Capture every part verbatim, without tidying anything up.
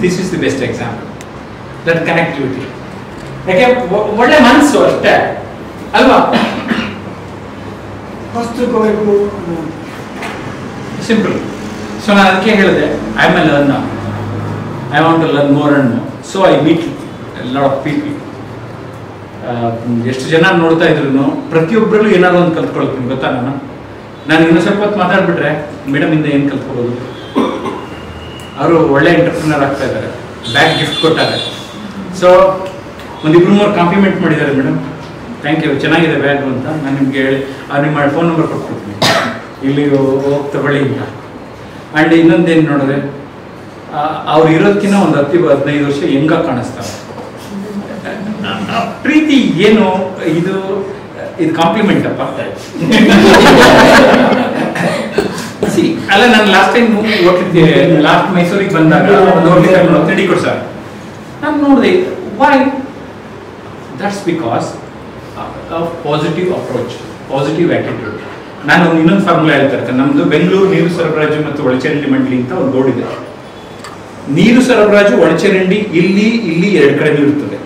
this is the best example. That connectivity. Okay, what a man's worth. Alva? Simple. So I am a learner. I want to learn more and more. So I meet a lot of people. ಎಷ್ಟು ಜನ ನೋಡ್ತಾ ಇದ್ರೂ ಪ್ರತಿಯೊಬ್ಬರಲ್ಲೂ ಏನಾದರೂ ಒಂದು ಕಲ್ತ್ಕೊಳ್ತೀನಿ ಗೊತ್ತಾ ನಾನು ನಾನು ಇನ್ನೂ ಸ್ವಲ್ಪ ಹೊತ್ತು ಮಾತಾಡ್ಬಿಟ್ರೆ ಮೇಡಮ್ ಇಂದ ಏನು ಕಲ್ತ್ಕೊಬೋದು ಅವರು ಒಳ್ಳೆ ಎಂಟರ್ಪ್ರಿನರ್ ಆಗ್ತಾ ಇದ್ದಾರೆ ಬ್ಯಾಕ್ ಗಿಫ್ಟ್ ಕೊಟ್ಟಾರೆ ಸೊ ಒಂದಿಬ್ರು ಮೂರು ಕಾಂಪ್ಲಿಮೆಂಟ್ ಮಾಡಿದ್ದಾರೆ ಮೇಡಮ್ ಥ್ಯಾಂಕ್ ಯು ಚೆನ್ನಾಗಿದೆ ಬ್ಯಾಗ್ ಅಂತ ನಾನು ನಿಮ್ಗೆ ಹೇಳಿ ಅವ್ರು ನಿಮ್ಮ ಫೋನ್ ನಂಬರ್ ಕೊಟ್ಕೊಡ್ತೀನಿ ಇಲ್ಲಿ ಹೋಗಿ ತಗೊಳ್ಳಿ ಅಂತ ಆ್ಯಂಡ್ ಇನ್ನೊಂದೇನು ನೋಡಿದ್ರೆ ಅವ್ರು ಇರೋದಕ್ಕಿಂತ ಒಂದು ಹತ್ತು ಹದಿನೈದು ವರ್ಷ ಹೆಂಗಾಗಿ ಕಾಣಿಸ್ತಾರೆ ಪ್ರೀತಿ ಏನು ಇದು ಇದು ಕಾಂಪ್ಲಿಮೆಂಟ್ ಅಪ್ಪ ಅಲ್ಲ ನಾನು ಲಾಸ್ಟ್ ಟೈಮ್ ಮೂವಿ ಹೋಗ್ತಿದ್ದೆ ಲಾಸ್ಟ್ ಮೈಸೂರಿಗೆ ಬಂದಾಗ ತಿಂಡಿ ಕೊಡ್ ಸರ್ ನಾನು ನೋಡಿದೆ why that's because positive approach positive attitude ನಾನು ಇನ್ನೊಂದು ಫಾರ್ಮುಲಾ ಹೇಳ್ತಾ ಇರ್ತೇನೆ ನಮ್ದು ಬೆಂಗಳೂರು ನೀರು ಸರಬರಾಜು ಮತ್ತು ಒಳಚರಂಡಿ ಮಂಡಳಿ ಅಂತ ಒಂದು ಬೋರ್ಡ್ ಇದೆ ನೀರು ಸರಬರಾಜು ಒಳಚರಂಡಿ ಇಲ್ಲಿ ಇಲ್ಲಿ ಎರಡು ಕಡೆನೂ ಇರ್ತದೆ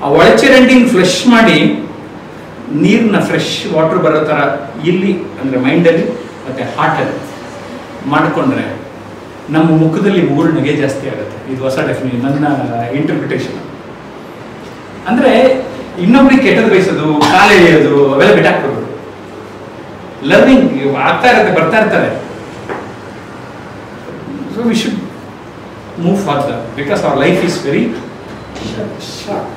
ಆ ಒಳಚರಂಡಿನ ಫ್ರೆಶ್ ಮಾಡಿ ನೀರನ್ನ ಫ್ರೆಶ್ ವಾಟರ್ ಬರೋ ಥರ ಇಲ್ಲಿ ಅಂದರೆ ಮೈಂಡಲ್ಲಿ ಮತ್ತು ಹಾರ್ಟಲ್ಲಿ ಮಾಡಿಕೊಂಡ್ರೆ ನಮ್ಮ ಮುಖದಲ್ಲಿ ಮುಗುಳ್ನಗೆ ಜಾಸ್ತಿ ಆಗುತ್ತೆ ಇದು ಹೊಸ ಡೆಫಿನೇಷನ್ ನನ್ನ ಇಂಟರ್ಪ್ರಿಟೇಷನ್ ಅಂದರೆ ಇನ್ನೊಬ್ರಿಗೆ ಕೆಟ್ಟದ್ದು ಬಯಸೋದು ಕಾಲು ಎಳೆಯೋದು ಅವೆಲ್ಲ ಬಿಟ್ಟಾಕ್ಬೋದು ಲರ್ನಿಂಗ್ ಆಗ್ತಾ ಇರುತ್ತೆ ಬರ್ತಾ ಇರ್ತಾರೆ so we should move further because our life is very short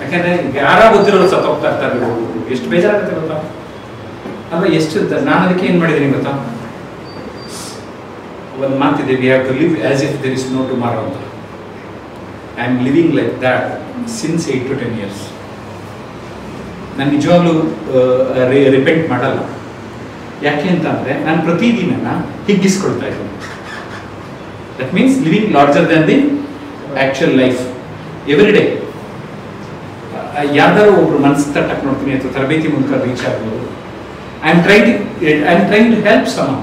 ಯಾಕಂದರೆ ಯಾರ ಗೊತ್ತಿರೋರು ಸತ್ತು ಹೋಗ್ತಾ ಇರ್ತಾರೆ ಎಷ್ಟು ಬೇಜಾರಾಗುತ್ತೆ ಗೊತ್ತಾ ಅಲ್ಲ ಎಷ್ಟು ನಾನು ಅದಕ್ಕೆ ಏನು ಮಾಡಿದ್ದೀನಿ ಗೊತ್ತಾ ಒಂದು ಮಾತಿದೆ we have to live as if there is no tomorrow ಅಂತ I am living like that since eight to ten years ನಾನು ನಿಜವಾಗ್ಲೂ ರಿಪೆಂಟ್ ಮಾಡಲ್ಲ ಯಾಕೆ ಅಂತ ಅಂದರೆ ನಾನು ಪ್ರತಿದಿನ ಹಿಗ್ಗಿಸ್ಕೊಳ್ತಾ ಇದ್ದೀನಿ that means living larger than the actual life every day ಯಾವ್ದಾದ್ರು ಒಬ್ರು ಮನಸ್ಸು ತಟ್ಟಕ್ಕೆ ನೋಡ್ತೀನಿ ಅಥವಾ ತರಬೇತಿ ಮೂಲಕ ರೀಚ್ ಆಗ್ಬೋದು I am try to I am try to help some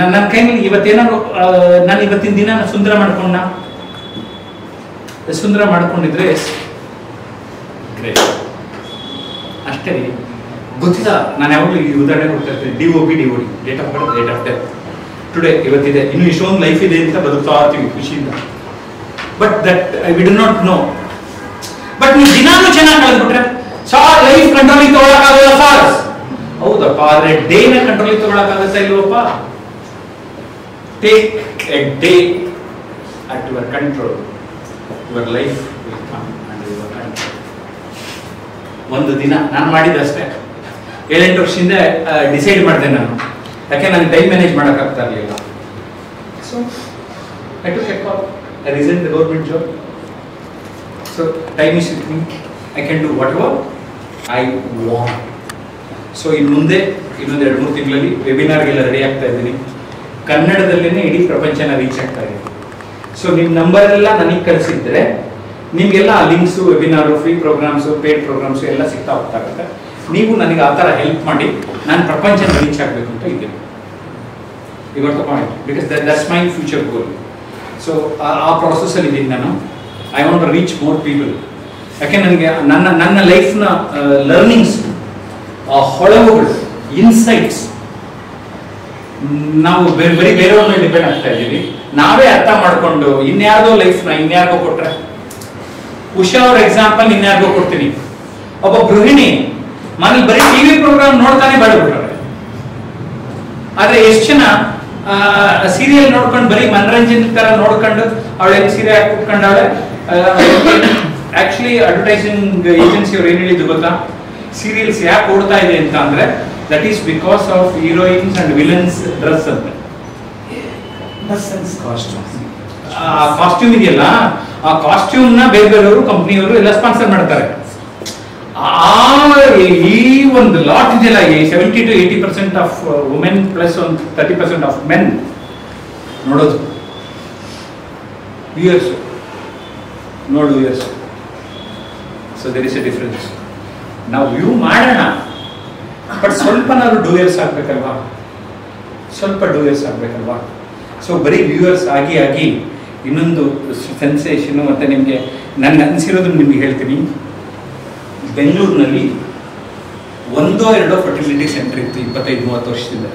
ನನ್ನ ಕೈನಲ್ಲಿ ಇವತ್ತೇನಾದ್ರು ನಾನು ಇವತ್ತಿನ ದಿನ ಸುಂದರ ಮಾಡ್ಕೊಂಡ ಸುಂದರ ಮಾಡ್ಕೊಂಡಿದ್ರೆ ಗ್ರೇಟ್ ಅಷ್ಟೇ ಗೊತ್ತಿಲ್ಲ ನಾನು ಯಾವಾಗಲೂ ಈ ಉದಾಹರಣೆ ಕೊಡ್ತಾ ಇರ್ತೀನಿ D O P D O D date of birth date of death today ಇವತ್ತಿದೆ ಇನ್ನು ಇಷ್ಟೊಂದು ಲೈಫ್ ಇದೆ ಅಂತ ಬದುಕ್ತಾ ಇರ್ತೀವಿ ಖುಷಿಯಿಂದ but that I do not know but you dinanu chana kalidbitre so life control ಗೆ ತಗೊಳ್ಳಕಾಗಲ್ಲ ಸರ್ ಹೌದಪ್ಪ ಆದರೆ ಡೇ ನ ಕಂಟ್ರೋಲ್ ಗೆ ತಗೊಳ್ಳಕಾಗಲ್ಲ ಇಲ್ಲವಪ್ಪ take a day at your control your life will come under your control ಒಂದು ದಿನ ನಾನು ಮಾಡಿದ ಅಷ್ಟೇ ಏಳೆಂಟು ವರ್ಷದಿಂದ ಡಿಸೈಡ್ ಮಾಡಿದೆ ನಾನು ಯಾಕೆ ನನಗೆ ಟೈಮ್ ಮ್ಯಾನೇಜ್ ಮಾಡೋಕ್ಕಾಗ್ತಾ ಇರಲಿಲ್ಲ so I took a call I resigned the government job. So time is with me. I can do whatever I want. So in Munde, in the two things, webinar is ready. After that, Kannada dalle ne edi prapanchana reach aagta ide. So nim number ella nanik kalisidre, nim ella links, webinar, free programs, paid programs, ella sigta hogta irutte. Neevu nanige aa tara help ಮಾಡಿ ನಾನು ಪ್ರಪಂಚನ reach ಆಗಬೇಕು ಅಂತ ಇದ್ದೀನಿ. You got the point? Because that, that's my future goal. So ಆ ಪ್ರಾಸೆಸ್ಸಲ್ಲಿ ಇದ್ದೀನಿ ನಾನು I want to reach more people ಯಾಕೆ ನನಗೆ ನನ್ನ ನನ್ನ ಲೈಫ್ನ ಲರ್ನಿಂಗ್ಸ್ ಆ ಹೊಳವುಗಳು ಇನ್ಸೈಟ್ಸ್ ನಾವು ಬೇರೆ ಬರೀ ಬೇರೆಯವ್ರ ಮೇಲೆ ಡಿಪೆಂಡ್ ಆಗ್ತಾ ಇದ್ದೀವಿ ನಾವೇ ಅರ್ಥ ಮಾಡಿಕೊಂಡು ಇನ್ಯಾರ್ದೋ ಲೈಫ್ನ ಇನ್ಯಾರಿಗೋ ಕೊಟ್ಟರೆ ಉಷಾ ಅವ್ರ ಎಕ್ಸಾಂಪಲ್ ಇನ್ಯಾರಿಗೋ ಕೊಡ್ತೀನಿ ಒಬ್ಬ ಗೃಹಿಣಿ ಮನೇಲಿ ಬರೀ ಟಿ ವಿ ಪ್ರೋಗ್ರಾಮ್ ನೋಡ್ತಾನೆ ಬೆಳೆದ್ಬಿಟ್ರೆ ಆದರೆ ಎಷ್ಟು ಜನ ಸೀರಿಯಲ್ ನೋಡ್ಕೊಂಡು ಬರೀ ಮನರಂಜನೆ ತರ ನೋಡ್ಕೊಂಡು ಅವಳು ಹೆಂಗ್ ಸೀರೆ ಹಾಕಿಟ್ಕೊಂಡವಳೆ ಆಕ್ಚುಲಿ ಅಡ್ವರ್ಟೈಸಿಂಗ್ ಏಜೆನ್ಸಿ ಅವ್ರು ಏನ್ ಹೇಳಿದ್ರು ಗೊತ್ತಾ ಸೀರಿಯಲ್ಸ್ ಯಾಕೆ ಓಡ್ತಾ ಇದೆ ಅಂತ ಅಂದ್ರೆ that is because of heroines and villains dress ಅಂತ ಆ ಕಾಸ್ಟ್ಯೂಮ್ ಇದೆಯಲ್ಲ ಆ ಕಾಸ್ಟ್ಯೂಮ್ ನ ಬೇರೆ ಬೇರೆಯವರು ಕಂಪ್ನಿಯವರು ಎಲ್ಲ ಸ್ಪಾನ್ಸರ್ ಮಾಡ್ತಾರೆ ಈ ಒಂದು ಲಾಟ್ ಇದೆಯಲ್ಲ seventy to eighty percent of women plus ಒಂದು ತರ್ಟಿ ಪರ್ಸೆಂಟ್ ಆಫ್ ಮೆನ್ ನೋಡೋದು ವ್ಯೂಯರ್ಸ್ ನೋಡು viewers so there is a difference ನಾವು ವ್ಯೂ ಮಾಡೋಣ ಬಟ್ ಸ್ವಲ್ಪನಾದ್ರು ಡೂಯರ್ಸ್ ಆಗ್ಬೇಕಲ್ವಾ ಸ್ವಲ್ಪ ಡ್ಯೂಯರ್ಸ್ ಆಗಬೇಕಲ್ವಾ. ಸೊ ಬರೀ ವ್ಯೂಯರ್ಸ್ ಆಗಿ ಆಗಿ ಇನ್ನೊಂದು ಸೆನ್ಸೇಷನು ಮತ್ತು ನಿಮಗೆ ನನ್ನ ಅನಿಸಿರೋದನ್ನು ನಿಮಗೆ ಹೇಳ್ತೀನಿ. ಬೆಂಗಳೂರಿನಲ್ಲಿ ಒಂದೋ ಎರಡೋ ಫರ್ಟಿಲಿಟಿ ಸೆಂಟರ್ ಇತ್ತು ಇಪ್ಪತ್ತೈದು ಮೂವತ್ತು ವರ್ಷದಿಂದ.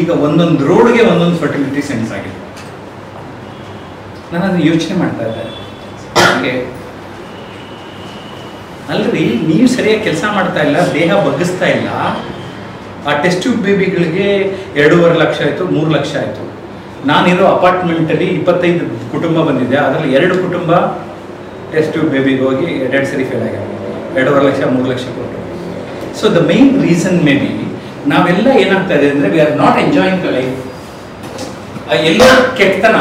ಈಗ ಒಂದೊಂದು ರೋಡ್ಗೆ ಒಂದೊಂದು ಫರ್ಟಿಲಿಟಿ ಸೆಂಟರ್ಸ್ ಆಗಿದೆ. ನಾನು ಅದನ್ನು ಯೋಚನೆ ಮಾಡ್ತಾ ಇದ್ದೆ, ನನಗೆ ಅಲ್ಲರಿ ನೀವು ಸರಿಯಾಗಿ ಕೆಲಸ ಮಾಡ್ತಾ ಇಲ್ಲ, ದೇಹ ಬಗ್ಗಿಸ್ತಾ ಇಲ್ಲ. ಆ ಟೆಸ್ಟ್ ಟ್ಯೂಬ್ ಬೇಬಿಗಳಿಗೆ ಎರಡೂವರೆ ಲಕ್ಷ ಆಯಿತು, ಮೂರು ಲಕ್ಷ ಆಯಿತು. ನಾನಿರೋ ಅಪಾರ್ಟ್ಮೆಂಟಲ್ಲಿ ಇಪ್ಪತ್ತೈದು ಕುಟುಂಬ ಬಂದಿದೆ, ಅದರಲ್ಲಿ ಎರಡು ಕುಟುಂಬ ಟೆಸ್ಟ್ ಟ್ಯೂಬ್ ಬೇಬಿಗೆ ಹೋಗಿ ಎರಡು ಸರಿ ಫೇಲ್ ಆಗಿದೆ, ಎರಡೂವರೆ ಲಕ್ಷ ಮೂರು ಲಕ್ಷ ಕೊಟ್ಟು. So the main reason may be ನಾವೆಲ್ಲ ಏನಾಗ್ತಾ ಇದೆ ಅಂದರೆ we are not enjoying life. ಎಲ್ಲ ಕೆಟ್ಟತನ,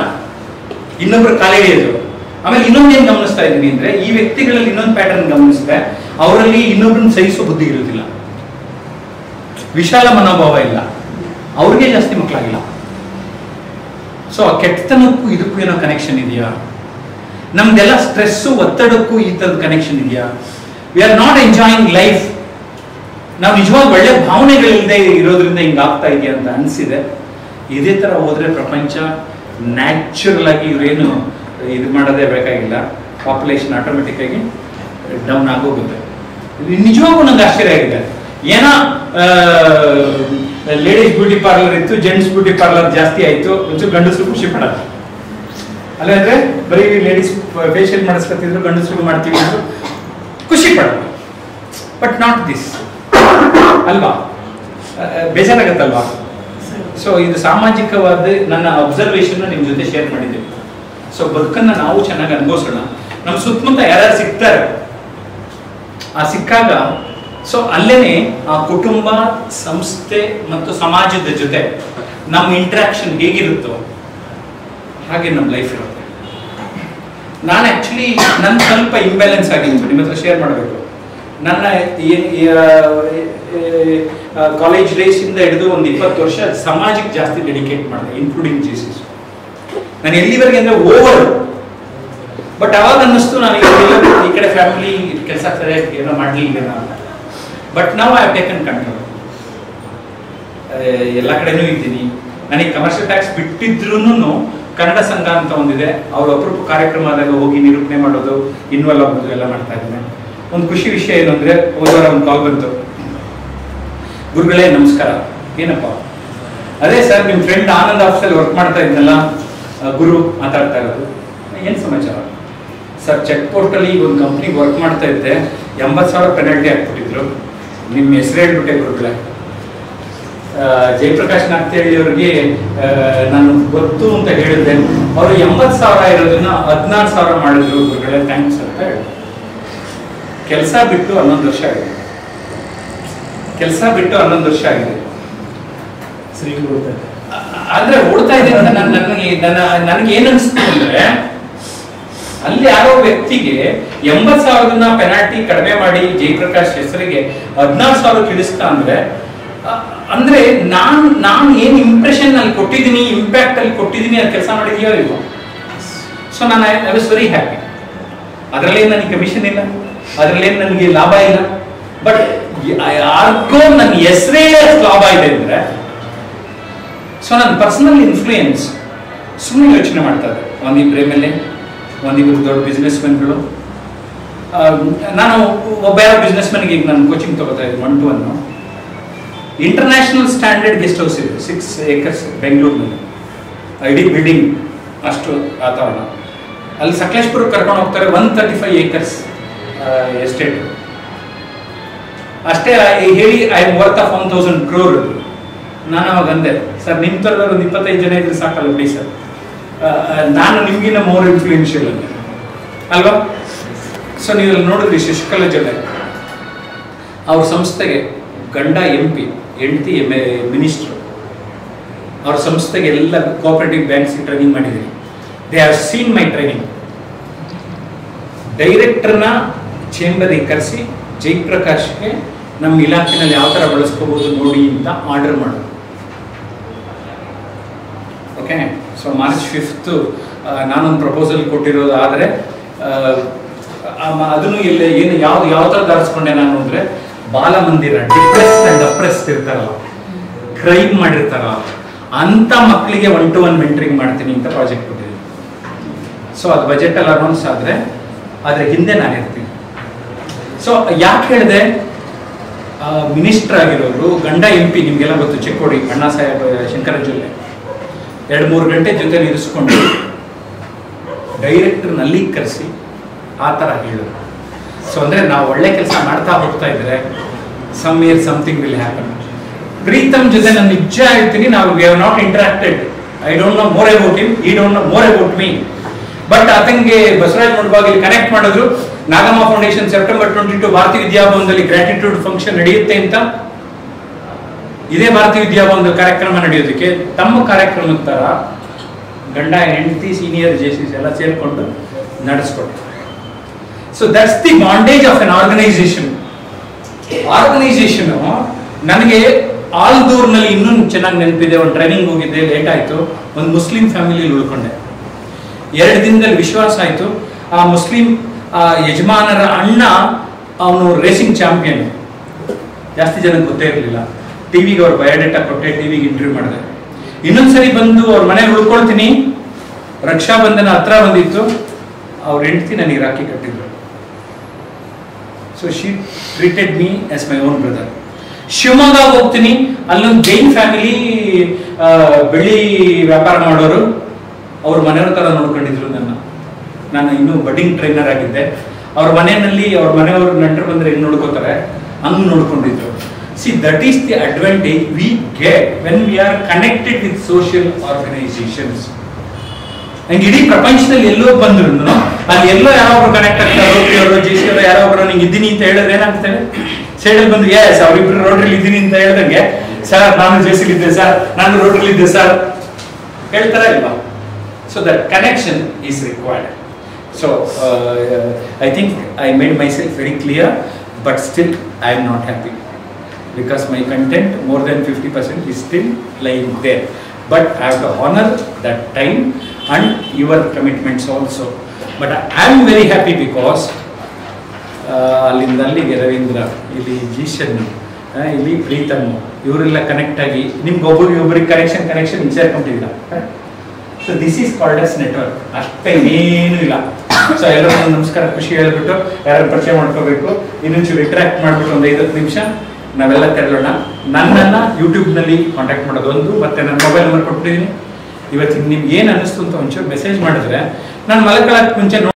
ಇನ್ನೊಬ್ಬರು ಕಾಲೇಜು. ಆಮೇಲೆ ಇನ್ನೊಂದೇನು ಗಮನಿಸ್ತಾ ಇದ್ದೀನಿ ಅಂದರೆ ಈ ವ್ಯಕ್ತಿಗಳಲ್ಲಿ ಇನ್ನೊಂದು ಪ್ಯಾಟರ್ನ್ ಗಮನಿಸಿದೆ, ಅವರಲ್ಲಿ ಇನ್ನೊಬ್ಬರನ್ನ ಸಹಿಸೋ ಬುದ್ಧಿ ಇರೋದಿಲ್ಲ, ವಿಶಾಲ ಮನೋಭಾವ ಇಲ್ಲ, ಅವ್ರಿಗೆ ಜಾಸ್ತಿ ಮಕ್ಕಳಾಗಿಲ್ಲ. ಸೊ ಆ ಕೆಟ್ಟತನಕ್ಕೂ ಇದಕ್ಕೂ ಏನೋ ಕನೆಕ್ಷನ್ ಇದೆಯಾ? ನಮ್ದೆಲ್ಲ ಸ್ಟ್ರೆಸ್ಸು ಒತ್ತಡಕ್ಕೂ ಈ ಥರದ ಕನೆಕ್ಷನ್ ಇದೆಯಾ? We are not enjoying life. ನಾವು ನಿಜವಾಗ ಒಳ್ಳೆ ಭಾವನೆಗಳಿಲ್ಲದೆ ಇರೋದ್ರಿಂದ ಹಿಂಗಾಗ್ತಾ ಇದೆಯಾ ಅಂತ ಅನಿಸಿದೆ. ಇದೇ ಥರ ಹೋದರೆ ಪ್ರಪಂಚ ನ್ಯಾಚುರಲ್ ಆಗಿ ಇವರೇನು ಇದು ಮಾಡೋದೇ ಬೇಕಾಗಿಲ್ಲ, ಪಾಪ್ಯುಲೇಷನ್ ಆಟೋಮೆಟಿಕ್ಕಾಗಿ ಡೌನ್ ಆಗೋಗುತ್ತೆ. ನಿಜವಾಗೂ ನಂಗೆ ಆಶ್ಚರ್ಯ ಆಗಿದೆ. ಏನೋ ಲೇಡೀಸ್ ಬ್ಯೂಟಿ ಪಾರ್ಲರ್ ಇತ್ತು, ಜೆಂಟ್ಸ್ ಬ್ಯೂಟಿ ಪಾರ್ಲರ್ ಜಾಸ್ತಿ ಆಯಿತು, ಒಂಚೂರು ಗಂಡಸರು ಖುಷಿ ಪಡೋದು. ಅಲ್ಲಂದರೆ ಬರೀ ಲೇಡೀಸ್ ಫೇಶಿಯಲ್ ಮಾಡಿಸ್ಕೊತಿದ್ರು, ಗಂಡಸರು ಮಾಡ್ತೀವಿ ಅಂತ ಖುಷಿ ಪಡೋದು. ಬಟ್ ನಾಟ್ ದಿಸ್ ಅಲ್ವಾ, ಬೇಜಾರಾಗತ್ತಲ್ವಾ? ಸೊ ಇದು ಸಾಮಾಜಿಕವಾದ ನನ್ನ ಅಬ್ಸರ್ವೇಷನ್ನ ನಿಮ್ಮ ಜೊತೆ ಶೇರ್ ಮಾಡಿದ್ದೀವಿ. ಸೊ ಬದುಕನ್ನು ನಾವು ಚೆನ್ನಾಗಿ ಅನುಭವಿಸೋಣ. ನಮ್ಮ ಸುತ್ತಮುತ್ತ ಯಾರ್ಯಾರು ಸಿಗ್ತಾರೆ, ಆ ಸಿಕ್ಕಾಗ ಸೊ ಅಲ್ಲೇನೆ ಆ ಕುಟುಂಬ, ಸಂಸ್ಥೆ ಮತ್ತು ಸಮಾಜದ ಜೊತೆ ನಮ್ಮ ಇಂಟ್ರಾಕ್ಷನ್ ಹೇಗಿರುತ್ತೋ ಹಾಗೆ ನಮ್ಮ ಲೈಫ್ ಇರುತ್ತೆ. ನಾನು ಆ್ಯಕ್ಚುಲಿ ನನ್ನ ಸ್ವಲ್ಪ ಇಂಬ್ಯಾಲೆನ್ಸ್ ಆಗಿದ್ದೀನಿ, ನಿಮ್ಮ ಹತ್ರ ಶೇರ್ ಮಾಡಬೇಕು. ನನ್ನ ಕಾಲೇಜ್ ಡೇಸಿಂದ ಹಿಡಿದು ಒಂದು ಇಪ್ಪತ್ತು ವರ್ಷ ಸಮಾಜಕ್ಕೆ ಜಾಸ್ತಿ ಡೆಡಿಕೇಟ್ ಮಾಡಿದೆ, ಇನ್ಕ್ಲೂಡಿಂಗ್ ಜೇಸಿಸ್. ನಾನು ಎಲ್ಲಿವರೆಗೆ ಅಂದರೆ ಓವರ್. ಬಟ್ ಅವಾಗ ಅನ್ನಿಸ್ತು ನಾನು ಈ ಕಡೆ ಫ್ಯಾಮಿಲಿ ಕೆಲಸ ಸರಿಯಾಗಿ ಏನೋ ಮಾಡಲಿಲ್ಲ ಅಂತ. ಬಟ್ ನಾವು ಐ ಹ್ಯಾವ್ ಟೇಕನ್ ಕಂಟ್ರೋಲ್. ಎಲ್ಲ ಕಡೆನೂ ಇದ್ದೀನಿ. ನನಗೆ ಕಮರ್ಷಿಯಲ್ ಟ್ಯಾಕ್ಸ್ ಬಿಟ್ಟಿದ್ರೂ ಕನ್ನಡ ಸಂಘ ಅಂತ ಒಂದಿದೆ, ಅವ್ರು ಅಪರೂಪ ಕಾರ್ಯಕ್ರಮದಾಗ ಹೋಗಿ ನಿರೂಪಣೆ ಮಾಡೋದು, ಇನ್ವಾಲ್ವ್ ಆಗೋದು ಎಲ್ಲ ಮಾಡ್ತಾ ಇದ್ದೀನಿ. ಒಂದು ಖುಷಿ ವಿಷಯ ಏನು ಅಂದರೆ ಹೋದವರ ಒಂದು ಕಾಲ್ ಬಂತು, ಗುರುಗಳೇ ನಮಸ್ಕಾರ. ಏನಪ್ಪ? ಅದೇ ಸರ್ ನಿಮ್ಮ ಫ್ರೆಂಡ್ ಆನಂದ್ ಆಫೀಸಲ್ಲಿ ವರ್ಕ್ ಮಾಡ್ತಾ ಇದ್ನಲ್ಲ ಗುರು ಮಾತಾಡ್ತಾ ಇರೋದು. ಏನು ಸಮಾಚಾರ? ಸರ್ ಚೆಕ್ ಪೋರ್ಟಲ್ಲಿ ಈಗ ಒಂದು ಕಂಪ್ನಿಗೆ ವರ್ಕ್ ಮಾಡ್ತಾ ಇದ್ದೆ, ಎಂಬತ್ತು ಸಾವಿರ ಪೆನಾಲ್ಟಿ ಹಾಕ್ಬಿಟ್ಟಿದ್ರು, ನಿಮ್ಮ ಹೆಸರು ಹೇಳ್ಬಿಟ್ಟೆ ಗುರುಗಳೇ. ಜಯಪ್ರಕಾಶ್ ನಾಗ್ತೇಳಿ ಅವ್ರಿಗೆ ನಾನು ಗೊತ್ತು ಅಂತ ಹೇಳಿದ್ದೆ, ಅವರು ಎಂಬತ್ತು ಸಾವಿರ ಇರೋದನ್ನ ಹದಿನಾರು ಸಾವಿರ ಮಾಡಿದ್ರು ಗುರುಗಳೇ, ಥ್ಯಾಂಕ್ಸ್ ಅಂತ ಹೇಳಿದ್ರು. ಕೆಲಸ ಬಿಟ್ಟು ಹನ್ನೊಂದು ವರ್ಷ ಆಗಿದೆ ಕೆಲಸ ಬಿಟ್ಟು ಹನ್ನೊಂದು ವರ್ಷ ಆಗಿದೆ ಸರಿ ಗುರುಗಳೇ. ಆದ್ರೆ ಓಡ್ತಾ ಇದೆ ಅಂತ ನನ್ನ ನನಗೆ ನನ್ನ ನನಗೆ ಏನ್ ಅನ್ಸ್ತು ಅಂದ್ರೆ, ಅಲ್ಲಿ ಯಾರೋ ವ್ಯಕ್ತಿಗೆ ಎಂಬತ್ ಸಾವಿರದನ್ನ ಪೆನಾಲ್ಟಿ ಕಡಿಮೆ ಮಾಡಿ ಜಯಪ್ರಕಾಶ್ ಹೆಸರಿಗೆ ಹದಿನಾರು ಸಾವಿರ ತಿಳಿಸ್ತಾ ಅಂದ್ರೆ ಅಂದ್ರೆ ನಾನ್ ನಾನು ಏನ್ ಇಂಪ್ರೆಷನ್ ಅಲ್ಲಿ ಕೊಟ್ಟಿದ್ದೀನಿ, ಇಂಪ್ಯಾಕ್ಟ್ ಅಲ್ಲಿ ಕೊಟ್ಟಿದ್ದೀನಿ, ಅಲ್ಲಿ ಕೆಲಸ ಮಾಡಿದೀಯೋ ಇಲ್ವೋ. ಸೊ ನಾನು ಐ ವಾಸ್ ವೆರಿ ಹ್ಯಾಪಿ. ಅದರಲ್ಲೇನು ನನಗೆ ಕಮಿಷನ್ ಇಲ್ಲ, ಅದರಲ್ಲೇನು ನನಗೆ ಲಾಭ ಇಲ್ಲ. ಬಟ್ ಯಾರಿಗೋ ನನ್ನ ಹೆಸರೇ ಲಾಭ ಇದೆ ಅಂದ್ರೆ ಸೊ ನನ್ನ ಪರ್ಸನಲ್ ಇನ್ಫ್ಲೂಯೆನ್ಸ್. ಸುಮ್ಮನೆ ಯೋಚನೆ ಮಾಡ್ತಾರೆ ಒಂದಿಬ್ಬರು ಎಮ್ ಎಲ್ ಎ, ಒಂದಿಬ್ಬರು ದೊಡ್ಡ ಬಿಸ್ನೆಸ್ಮೆನ್ಗಳು. ನಾನು ಒಬ್ಬ ಯಾರೋ ಬಿಸ್ನೆಸ್ಮೆನ್ಗೆ ಈಗ ನಾನು ಕೋಚಿಂಗ್ ತೊಗೋತಾ ಇದ್ದೀನಿ one to one. International standard guest house ಇದೆ, ಸಿಕ್ಸ್ ಏಕರ್ಸ್ ಬೆಂಗಳೂರಿನಲ್ಲಿ, ಇಡೀ ಬಿಲ್ಡಿಂಗ್ ಅಷ್ಟು ವಾತಾವರಣ. ಅಲ್ಲಿ ಸಕಲೇಶ್ಪುರ ಕರ್ಕೊಂಡು ಹೋಗ್ತಾರೆ, one thirty five acres estate ಅಷ್ಟೇ ಹೇಳಿ I am worth of one thousand crore. ನಾನು ಅವಾಗ ಅಂದೆ, ಸರ್ ನಿಮ್ಮ ಥರದವ್ರು ಒಂದು ಇಪ್ಪತ್ತೈದು ಜನ ಇದ್ರೆ ಸಾಕಲ್ಲ ಬಿಡಿ ಸರ್, ನಾನು ನಿಮಗಿನ್ನ ಮೋರ್ ಇನ್ಫ್ಲೂಯೆನ್ಷಿಯಲ್ ಅಂತ ಅಲ್ವಾ. ಸೊ ನೀವೆಲ್ಲ ನೋಡಿದ್ರಿ ಶಶಿಕಲಾ ಜೊತೆ, ಅವ್ರ ಸಂಸ್ಥೆಗೆ ಗಂಡ ಎಂ ಪಿ, ಹೆಂಡತಿ ಎಮ್ ಎ ಮಿನಿಸ್ಟ್ರು. ಅವ್ರ ಸಂಸ್ಥೆಗೆ ಎಲ್ಲ ಕೋಆಪರೇಟಿವ್ ಬ್ಯಾಂಕ್ಸಿಗೆ ಟ್ರೈನಿಂಗ್ ಮಾಡಿದ್ದೀನಿ. They have seen my training. ಡೈರೆಕ್ಟರ್ನ ಚೇಂಬರಿಗೆ ಕರೆಸಿ ಜಯಪ್ರಕಾಶ್ಗೆ ನಮ್ಮ ಇಲಾಖೆನಲ್ಲಿ ಯಾವ ಥರ ಬಳಸ್ಕೋಬೋದು ನೋಡಿ ಅಂತ ಆರ್ಡರ್ ಮಾಡೋದು. ಓಕೆ, ಸೊ ಮಾರ್ಚ್ ಫಿಫ್ತು ನಾನೊಂದು ಪ್ರಪೋಸಲ್ ಕೊಟ್ಟಿರೋದು. ಆದರೆ ಅದನ್ನು ಇಲ್ಲ, ಏನು ಯಾವ್ದು ಯಾವ ಥರ ಧಾರಿಸ್ಕೊಂಡೆ ನಾನು ಅಂದರೆ, ಬಾಲಮಂದಿರ ಡಿಪ್ರೆಸ್ಡ್ ಆ್ಯಂಡ್ ಅಪ್ರೆಸ್ಡ್ ಇರ್ತಾರಲ್ಲ, ಕ್ರೈಮ್ ಮಾಡಿರ್ತಾರ, ಅಂತ ಮಕ್ಕಳಿಗೆ ಒನ್ ಟು ಒನ್ ಮೆಂಟರಿಂಗ್ ಮಾಡ್ತೀನಿ ಅಂತ ಪ್ರಾಜೆಕ್ಟ್ ಕೊಟ್ಟಿದ್ದೀನಿ. ಸೊ ಅದು ಬಜೆಟ್ ಅಲ್ಲಿ ಅನೌನ್ಸ್ ಆದರೆ ಅದರ ಹಿಂದೆ ನಾನು ಇರ್ತೀನಿ. ಸೊ ಯಾಕೆ ಹೇಳಿದೆ, ಮಿನಿಸ್ಟರ್ ಆಗಿರೋರು, ಗಂಡ ಎಂ ಪಿ, ನಿಮಗೆಲ್ಲ ಗೊತ್ತು ಚಿಕ್ಕೋಡಿ ಅಣ್ಣಾ ಸಾಹೇಬ್ ಶಂಕರಜುಲ್ಲೆ, ಎರಡು ಮೂರು ಗಂಟೆ ಜೊತೆಲಿ ಇರಿಸ್ಕೊಂಡು ಡೈರೆಕ್ಟ್ರಲ್ಲಿ ಕರೆಸಿ ಆ ಥರ ಹೇಳೋದು. ಸೊ ಅಂದರೆ ನಾವು ಒಳ್ಳೆ ಕೆಲಸ ಮಾಡ್ತಾ ಹೋಗ್ತಾ ಇದ್ರೆ some year something will happen. Preetham ಜೊತೆ ನಾನು ನಿಜ ಹೇಳ್ತೀನಿ, ನಾವು we have not interacted. I don't know more about him, ಈ don't know more about me. But ಆತಂಗೆ ಬಸವರಾಜ್ ಮುಡ್ಬಾಗಿ ಕನೆಕ್ಟ್ ಮಾಡಿದ್ರು. Nagamma foundation September twenty two Bharathi ವಿದ್ಯಾಭವನದಲ್ಲಿ ಗ್ರಾಟಿಟ್ಯೂಡ್ ಫಂಕ್ಷನ್ ನಡೆಯುತ್ತೆ ಅಂತ. ಇದೇ ಭಾರತಿ ವಿದ್ಯಾಭವನದ ಕಾರ್ಯಕ್ರಮ ನಡೆಯೋದಕ್ಕೆ ತಮ್ಮ ಕಾರ್ಯಕ್ರಮದ ಥರ ಗಂಡ ಹೆಂಡತಿ ಸೀನಿಯರ್ ಜೇಸಿಸ್ ಎಲ್ಲ ಸೇರಿಕೊಂಡು ನಡೆಸ್ಕೊಡ್ತಾರೆ. So that's the bondage of an organisation. Organisation ನನಗೆ ಆಲ್ದೂರ್ನಲ್ಲಿ ಇನ್ನೂ ಚೆನ್ನಾಗಿ ನೆನಪಿದೆ. ಒಂದು ಟ್ರೈನಿಂಗ್ ಹೋಗಿದ್ದೆ, ಲೇಟ್ ಆಯಿತು, ಒಂದು ಮುಸ್ಲಿಂ ಫ್ಯಾಮಿಲಿಯಲ್ಲಿ ಉಳ್ಕೊಂಡೆ. ಎರಡು ದಿನದಲ್ಲಿ ವಿಶ್ವಾಸ ಆಯಿತು. ಆ ಮುಸ್ಲಿಂ ಯಜಮಾನರ ಅಣ್ಣ ಅವನು ರೇಸಿಂಗ್ ಚಾಂಪಿಯನ್. ಜಾಸ್ತಿ ಜನಕ್ಕೆ ಗೊತ್ತೇ ಇರಲಿಲ್ಲ. ಟಿವಿಗೆ ಅವ್ರ ಬಯೋಡೇಟಾ ಕೊಟ್ಟೆ, ಟಿವಿಗೆ ಇಂಟರ್ವ್ಯೂ ಮಾಡಿದೆ. ಇನ್ನೊಂದ್ಸರಿ ಬಂದು ಅವ್ರ ಮನೆಗೆ ಉಳ್ಕೊಳ್ತೀನಿ, ರಕ್ಷಾ ಬಂಧನ ಹತ್ರ ಬಂದಿತ್ತು, ಅವ್ರ ಹೆಂಡ್ತಿ ನನಗೆ ರಾಖಿ ಕಟ್ಟಿದ್ರು. So she treated me as my own brother. Shivamogga ಹೋಗ್ತೀನಿ, ಅಲ್ಲೊಂದು ಜೈನ್ ಫ್ಯಾಮಿಲಿ, ಬೆಳ್ಳಿ ವ್ಯಾಪಾರ ಮಾಡೋರು, ಅವ್ರ ಮನೆಯವ್ರ ಥರ ನೋಡ್ಕೊಂಡಿದ್ರು ನನ್ನ. ನಾನು ಇನ್ನೂ ಬಡ್ಡಿಂಗ್ ಟ್ರೈನರ್ ಆಗಿದ್ದೆ. ಅವ್ರ ಮನೆಯಲ್ಲಿ ಅವ್ರ ಮನೆಯವ್ರ ನೆಂಟರು ಬಂದರೆ ಹೆಂಗೆ ನೋಡ್ಕೋತಾರೆ ಹಂಗೆ ನೋಡ್ಕೊಂಡಿದ್ರು. See, that is the advantage we get when we are connected with social organizations. And idhi prapanchadalli ello bandrunu alli ello yarobru connect agtaro, yaro jisiro yarobru ninge idini anta helidre ena antare side alli bandu yes avribru road alli idini anta helidange sir nanu jisiro idde sir nanu road alli idde sir heltara ilva. So that connection is required. So uh, uh, I think I made myself very clear, but still I am not happy. Because my content, more than fifty percent, is still lying there. But I have to honor that time and your commitments also. But I am very happy because Alindali Ravindra, Ili Jishan, Ili Preethamu, you will connect again. Nim Gobur, you will connection, connection, inside completely. So this is called as network. ಅಷ್ಟೇ ಏನೂ ಇಲ್ಲ. So ಎಲ್ಲರೂ ನಮಸ್ಕಾರ, ಖುಷಿ ಹೇಳ್ಬಿಟ್ಟು ಯಾರು ಪರಿಚಯ ಮಾಡ್ಕೋಬೇಕು, ಇನ್ನೊಂಚೂರು ಇಂಟ್ರಾಕ್ಟ್ ಮಾಡಿಬಿಟ್ಟು ಒಂದು ಐವತ್ತು ನಿಮಿಷ ನಾವೆಲ್ಲ ತೆರಳೋಣ. ನನ್ನನ್ನು ಯೂಟ್ಯೂಬ್ನಲ್ಲಿ ಕಾಂಟ್ಯಾಕ್ಟ್ ಮಾಡೋದು ಒಂದು, ಮತ್ತು ನನ್ನ ಮೊಬೈಲ್ ನಂಬರ್ ಕೊಟ್ಟಿದ್ದೀನಿ. ಇವತ್ತು ನಿಮ್ಗೆ ಏನು ಅನ್ನಿಸ್ತು ಅಂತ ಒಂಚೂರು ಮೆಸೇಜ್ ಮಾಡಿದ್ರೆ ನಾನು ಮಲ್ಕೊಳ್ಳೋಕ್ಕೆ ಮುಂಚೆ